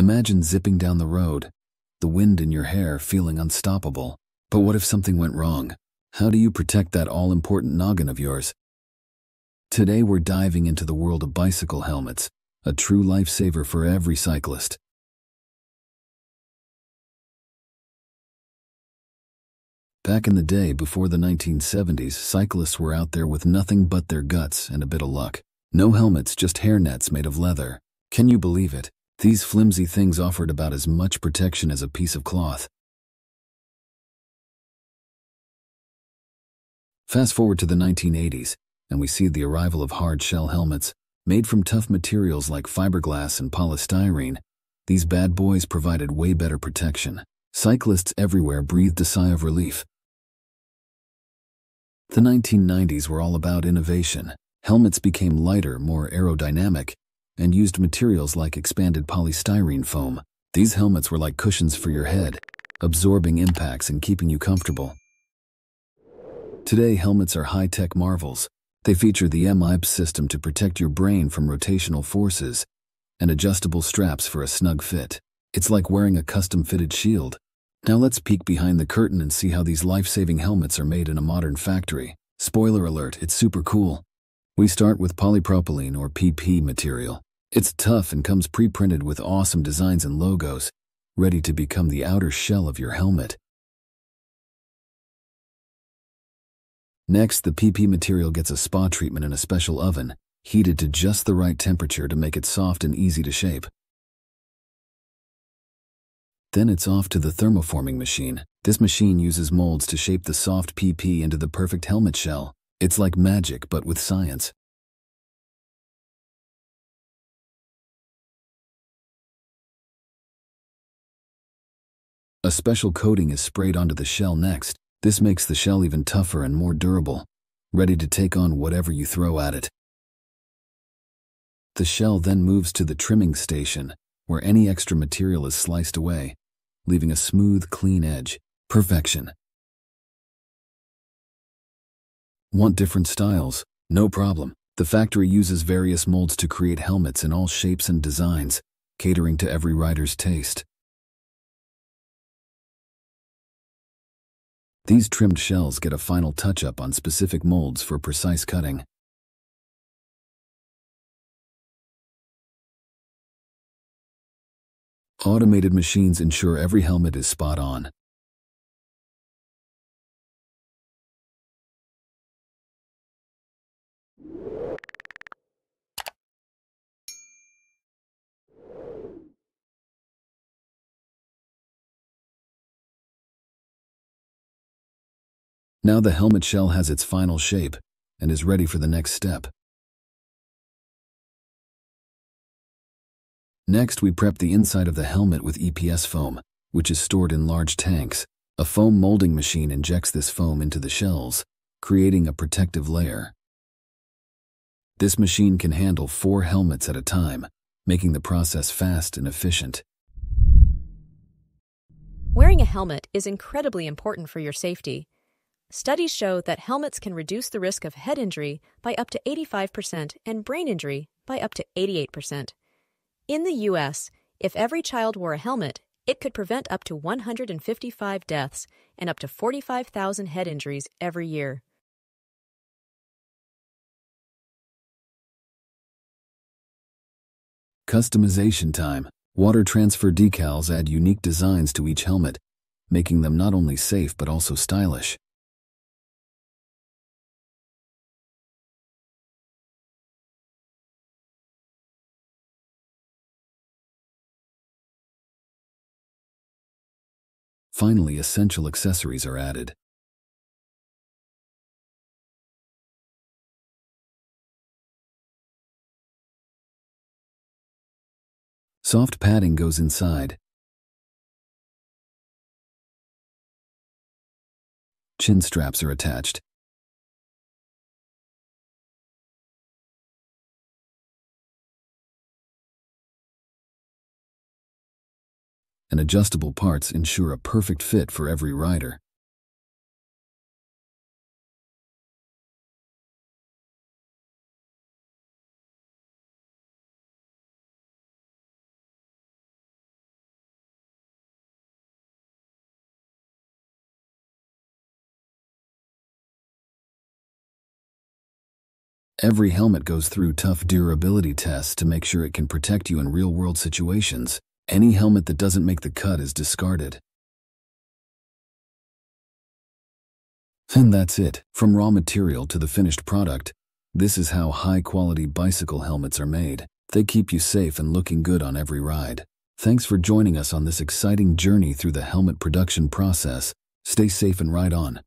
Imagine zipping down the road, the wind in your hair, feeling unstoppable. But what if something went wrong? How do you protect that all-important noggin of yours? Today we're diving into the world of bicycle helmets, a true lifesaver for every cyclist. Back in the day before the 1970s, cyclists were out there with nothing but their guts and a bit of luck. No helmets, just hairnets made of leather. Can you believe it? These flimsy things offered about as much protection as a piece of cloth. Fast forward to the 1980s, and we see the arrival of hard-shell helmets, made from tough materials like fiberglass and polystyrene. These bad boys provided way better protection. Cyclists everywhere breathed a sigh of relief. The 1990s were all about innovation. Helmets became lighter, more aerodynamic, and used materials like expanded polystyrene foam. These helmets were like cushions for your head, absorbing impacts and keeping you comfortable. Today, helmets are high-tech marvels. They feature the MIPS system to protect your brain from rotational forces and adjustable straps for a snug fit. It's like wearing a custom-fitted shield. Now let's peek behind the curtain and see how these life-saving helmets are made in a modern factory. Spoiler alert, it's super cool. We start with polypropylene or PP material. It's tough and comes pre-printed with awesome designs and logos, ready to become the outer shell of your helmet. Next, the PP material gets a spa treatment in a special oven, heated to just the right temperature to make it soft and easy to shape. Then it's off to the thermoforming machine. This machine uses molds to shape the soft PP into the perfect helmet shell. It's like magic, but with science. A special coating is sprayed onto the shell next. This makes the shell even tougher and more durable, ready to take on whatever you throw at it. The shell then moves to the trimming station, where any extra material is sliced away, leaving a smooth, clean edge. Perfection. Want different styles? No problem. The factory uses various molds to create helmets in all shapes and designs, catering to every rider's taste. These trimmed shells get a final touch-up on specific molds for precise cutting. Automated machines ensure every helmet is spot on. Now the helmet shell has its final shape and is ready for the next step. Next, we prep the inside of the helmet with EPS foam, which is stored in large tanks. A foam molding machine injects this foam into the shells, creating a protective layer. This machine can handle 4 helmets at a time, making the process fast and efficient. Wearing a helmet is incredibly important for your safety. Studies show that helmets can reduce the risk of head injury by up to 85% and brain injury by up to 88%. In the U.S., if every child wore a helmet, it could prevent up to 155 deaths and up to 45,000 head injuries every year. Customization time. Water transfer decals add unique designs to each helmet, making them not only safe but also stylish. Finally, essential accessories are added. Soft padding goes inside. Chin straps are attached. And adjustable parts ensure a perfect fit for every rider. Every helmet goes through tough durability tests to make sure it can protect you in real-world situations. Any helmet that doesn't make the cut is discarded. And that's it. From raw material to the finished product, this is how high-quality bicycle helmets are made. They keep you safe and looking good on every ride. Thanks for joining us on this exciting journey through the helmet production process. Stay safe and ride on.